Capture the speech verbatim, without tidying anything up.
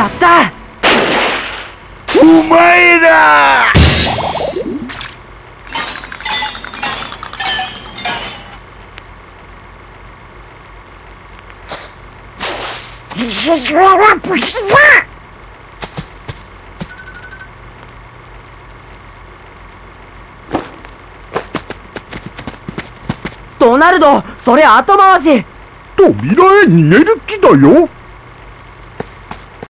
やったお前らそれは不思議だドナルド、それ後回しと未来へ逃げる気だよ。